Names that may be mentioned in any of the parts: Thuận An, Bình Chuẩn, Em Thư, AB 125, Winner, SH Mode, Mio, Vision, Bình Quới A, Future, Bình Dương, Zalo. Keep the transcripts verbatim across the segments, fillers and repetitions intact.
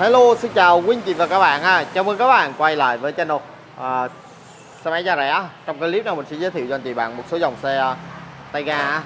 Hello, xin chào quý anh chị và các bạn ha. Chào mừng các bạn quay lại với channel à, xe máy giá rẻ. Trong clip này mình sẽ giới thiệu cho anh chị bạn một số dòng xe tay ga,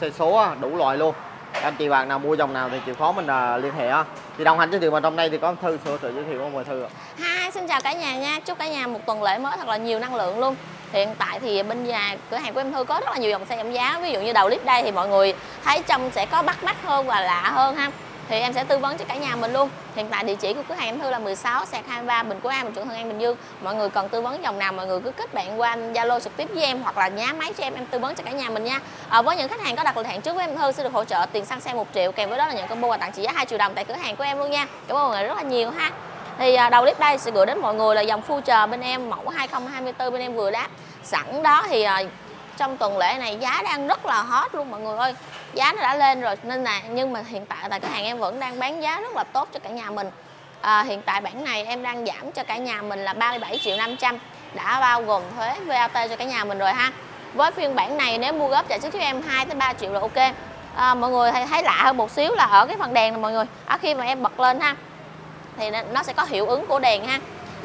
xe số đủ loại luôn. Anh chị bạn nào mua dòng nào thì chịu khó mình liên hệ ha. Thì đồng hành giới thiệu mà trong đây thì có em Thư sửa tự giới thiệu của em Thư ạ. Hi, xin chào cả nhà nha. Chúc cả nhà một tuần lễ mới thật là nhiều năng lượng luôn. Hiện tại thì bên nhà cửa hàng của em Thư có rất là nhiều dòng xe giảm giá. Ví dụ như đầu clip đây thì mọi người thấy trông sẽ có bắt mắt hơn và lạ hơn ha. Thì em sẽ tư vấn cho cả nhà mình luôn. Hiện tại địa chỉ của cửa hàng em Thư là mười sáu xẹt hai mươi ba Bình Quới A, Bình Chuẩn, Thuận An, Bình Dương. Mọi người cần tư vấn dòng nào mọi người cứ kết bạn qua Zalo trực tiếp với em hoặc là nhá máy cho em em tư vấn cho cả nhà mình nha. À, với những khách hàng có đặt lịch hẹn trước với em Thư sẽ được hỗ trợ tiền xăng xe một triệu, kèm với đó là những combo quà tặng trị giá hai triệu đồng tại cửa hàng của em luôn nha. Cảm ơn mọi người rất là nhiều ha. Thì đầu clip đây sẽ gửi đến mọi người là dòng Future bên em, mẫu hai không hai tư bên em vừa đáp. Sẵn đó thì trong tuần lễ này giá đang rất là hot luôn mọi người ơi. Giá nó đã lên rồi nên là, nhưng mà hiện tại tại cửa hàng em vẫn đang bán giá rất là tốt cho cả nhà mình. à, Hiện tại bản này em đang giảm cho cả nhà mình là ba mươi bảy triệu năm trăm, đã bao gồm thuế vê a tê cho cả nhà mình rồi ha. Với phiên bản này nếu mua góp trả trước cho em hai tới ba triệu là ok. à, Mọi người thấy lạ hơn một xíu là ở cái phần đèn này mọi người. à, Khi mà em bật lên ha thì nó sẽ có hiệu ứng của đèn ha,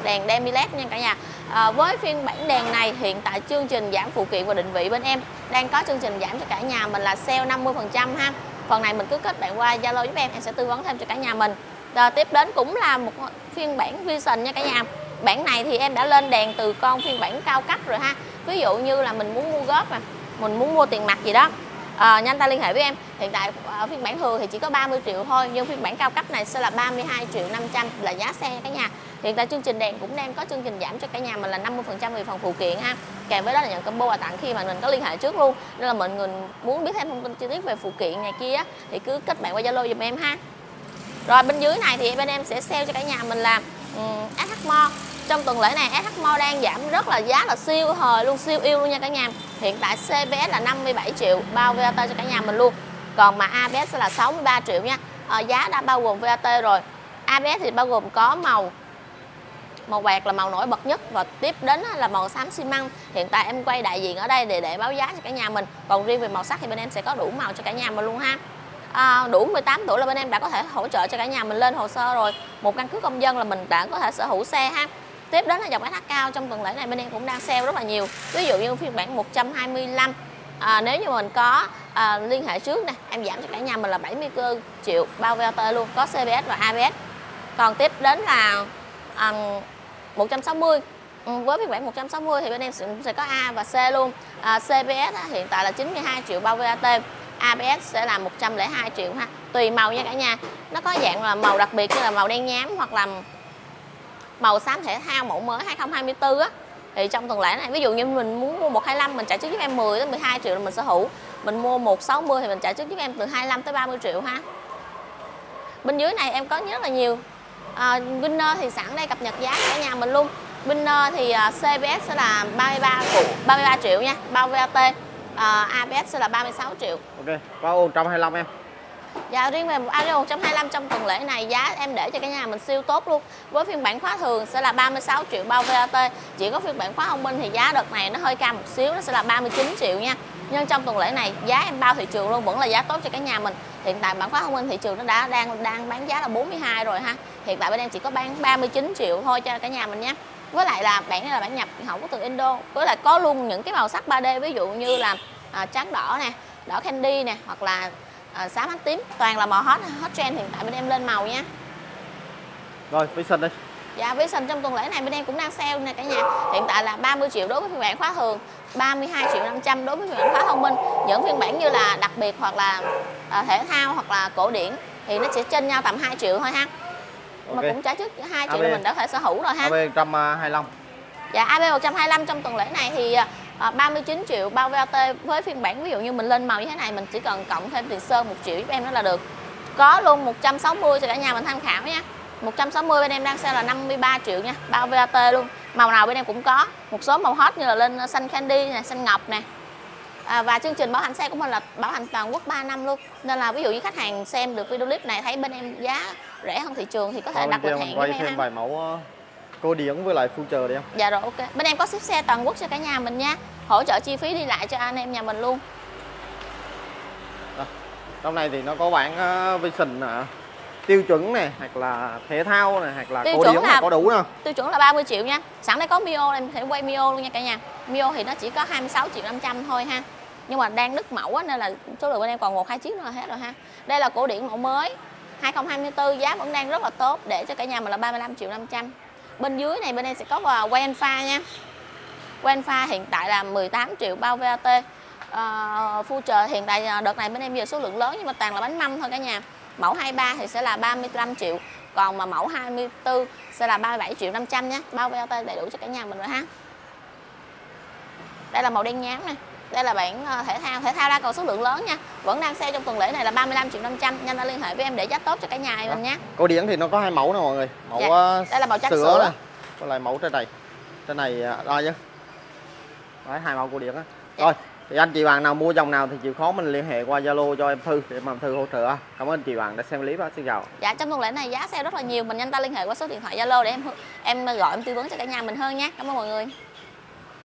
đèn demi led nha cả nhà. À, với phiên bản đèn này hiện tại chương trình giảm phụ kiện và định vị bên em đang có chương trình giảm cho cả nhà mình là sale năm mươi phần trăm ha. Phần này mình cứ kết bạn qua Zalo giúp em, em sẽ tư vấn thêm cho cả nhà mình. Rồi tiếp đến cũng là một phiên bản Vision nha cả nhà. Bản này thì em đã lên đèn từ con phiên bản cao cấp rồi ha. Ví dụ như là mình muốn mua góp, mà mình muốn mua tiền mặt gì đó, à, nhanh ta liên hệ với em. Hiện tại ở phiên bản thường thì chỉ có ba mươi triệu thôi, nhưng phiên bản cao cấp này sẽ là ba mươi hai triệu năm trăm là giá xe cả nhà. Hiện tại chương trình đèn cũng đang có chương trình giảm cho cả nhà mình là năm mươi phần trăm về phần phụ kiện ha. Kèm với đó là nhận combo quà tặng khi mà mình có liên hệ trước luôn. Nên là mọi người muốn biết thêm thông tin chi tiết về phụ kiện này kia thì cứ kết bạn qua Zalo giùm em ha. Rồi bên dưới này thì bên em sẽ sale cho cả nhà mình là um, ét hát Mode. Trong tuần lễ này ét hát Mode đang giảm rất là giá là siêu hời luôn, siêu yêu luôn nha cả nhà. Hiện tại xê bê ét là năm mươi bảy triệu bao vê a tê cho cả nhà mình luôn. Còn mà a bê ét sẽ là sáu mươi ba triệu nha. à, Giá đã bao gồm vê a tê rồi. a bê ét thì bao gồm có màu màu bạc là màu nổi bật nhất, và tiếp đến là màu xám xi măng. Hiện tại em quay đại diện ở đây để để báo giá cho cả nhà mình. Còn riêng về màu sắc thì bên em sẽ có đủ màu cho cả nhà mình luôn ha. à, Đủ mười tám tuổi là bên em đã có thể hỗ trợ cho cả nhà mình lên hồ sơ rồi. Một căn cước công dân là mình đã có thể sở hữu xe ha. Tiếp đến là dòng ét hát cao, trong tuần lễ này bên em cũng đang sale rất là nhiều. Ví dụ như phiên bản một trăm hai mươi lăm, à, nếu như mình có à, liên hệ trước nè, em giảm cho cả nhà mình là bảy mươi bốn triệu bao vê a tê luôn, có xê bê ét và a bê ét. Còn tiếp đến là à, một trăm sáu mươi. Với phiên bản một trăm sáu mươi thì bên em sẽ có A và C luôn. à, xê bê ét hiện tại là chín mươi hai triệu bao vê a tê, a bê ét sẽ là một trăm lẻ hai triệu ha. Tùy màu nha cả nhà, nó có dạng là màu đặc biệt như là màu đen nhám hoặc là màu xám thể thao mẫu mới hai không hai tư á. Thì trong tuần lễ này ví dụ như mình muốn mua một hai lăm mình trả trước giúp em mười đến mười hai triệu là mình sở hữu. Mình mua một sáu mươi thì mình trả trước giúp em từ hai mươi lăm tới ba mươi triệu ha. Bên dưới này em có rất là nhiều. à, Winner thì sẵn đây cập nhật giá cho cả nhà mình luôn. Winner thì uh, xê bê ét sẽ là ba mươi ba triệu nha, bao vê a tê. à, a bê ét sẽ là ba mươi sáu triệu. Ok, bao một trăm hai mươi lăm em. Dạ, riêng về a bê ét một trăm hai mươi lăm trong tuần lễ này giá em để cho cả nhà mình siêu tốt luôn. Với phiên bản khóa thường sẽ là ba mươi sáu triệu bao vê a tê. Chỉ có phiên bản khóa thông minh thì giá đợt này nó hơi cao một xíu, nó sẽ là ba mươi chín triệu nha. Nhưng trong tuần lễ này giá em bao thị trường luôn, vẫn là giá tốt cho cả nhà mình. Hiện tại bản khóa thông minh thị trường nó đã đang đang bán giá là bốn mươi hai rồi ha. Hiện tại bên em chỉ có bán ba mươi chín triệu thôi cho cả nhà mình nha. Với lại là bản này là bản nhập hỏng của từ Indo. Với lại có luôn những cái màu sắc ba D, ví dụ như là à, trắng đỏ nè, đỏ candy nè, hoặc là À, xám ánh tím, toàn là màu hot, hot trend. Hiện tại bên em lên màu nha. Rồi, Vision đi. Dạ, Vision trong tuần lễ này bên em cũng đang sale nè cả nhà. Hiện tại là ba mươi triệu đối với phiên bản khóa thường, ba mươi hai triệu năm trăm đối với phiên bản khóa thông minh. Những phiên bản như là đặc biệt hoặc là à, thể thao hoặc là cổ điển thì nó sẽ chênh nhau tầm hai triệu thôi ha. Okay. Mà cũng trả trước hai triệu là mình đã thể sở hữu rồi ha. a bê một trăm hai mươi lăm. Dạ, a bê một trăm hai mươi lăm trong tuần lễ này thì À, ba mươi chín triệu bao vê a tê. Với phiên bản ví dụ như mình lên màu như thế này, mình chỉ cần cộng thêm tiền sơn một triệu giúp em đó là được. Có luôn một trăm sáu mươi cho cả nhà mình tham khảo nha. Một trăm sáu mươi bên em đang sale là năm mươi ba triệu nha, bao vê a tê luôn. Màu nào bên em cũng có. Một số màu hot như là lên xanh candy nè, xanh ngọc nè. à, Và chương trình bảo hành xe của mình là bảo hành toàn quốc ba năm luôn. Nên là ví dụ như khách hàng xem được video clip này thấy bên em giá rẻ hơn thị trường thì có thể đặt lịch hẹn với em ha. Cô điển với lại Future đi em. Dạ rồi, ok. Bên em có ship xe toàn quốc cho cả nhà mình nha. Hỗ trợ chi phí đi lại cho anh em nhà mình luôn. à, Trong này thì nó có bản uh, Vision, uh, tiêu chuẩn nè, hoặc là thể thao nè, hoặc là tiêu cổ điển là có đủ không? Tiêu chuẩn là ba mươi triệu nha. Sẵn đây có Mio em thể quay Mio luôn nha cả nhà. Mio thì nó chỉ có hai mươi sáu triệu năm trăm thôi ha. Nhưng mà đang đứt mẫu á, nên là số lượng bên em còn một hai chiếc nữa là hết rồi ha. Đây là cổ điển mẫu mới hai không hai tư, giá vẫn đang rất là tốt để cho cả nhà mình là ba mươi lăm triệu năm trăm. Bên dưới này bên em sẽ có vào quay Alpha nha. Quay Alpha hiện tại là mười tám triệu bao vê a tê. Uh, Future hiện tại đợt này bên em giờ số lượng lớn nhưng mà toàn là bánh mâm thôi cả nhà. Mẫu hai mươi ba thì sẽ là ba mươi lăm triệu, còn mà mẫu hai mươi tư sẽ là ba mươi bảy triệu năm trăm nhé. Bao vê a tê đầy đủ cho cả nhà mình rồi ha. Đây là màu đen nhám nè. Đây là bản thể thao, thể thao đang còn số lượng lớn nha. Vẫn đang sale trong tuần lễ này là ba mươi lăm triệu năm trăm. Nhanh ta liên hệ với em để giá tốt cho cả nhà mình à, nha. Cổ điển thì nó có hai mẫu nè mọi người. Mẫu dạ. Đây là màu trắng sữa nè. Còn lại mẫu trên này. Trên này đo chứ. Đấy, hai mẫu cổ điển á. Dạ. Rồi, thì anh chị bạn nào mua dòng nào thì chịu khó mình liên hệ qua Zalo cho em Thư để mà em Thư hỗ trợ. Cảm ơn chị bạn đã xem clip á, xin chào. Dạ, trong tuần lễ này giá sale rất là nhiều, mình nhanh ta liên hệ qua số điện thoại Zalo để em em gọi em tư vấn cho cả nhà mình hơn nha. Cảm ơn mọi người.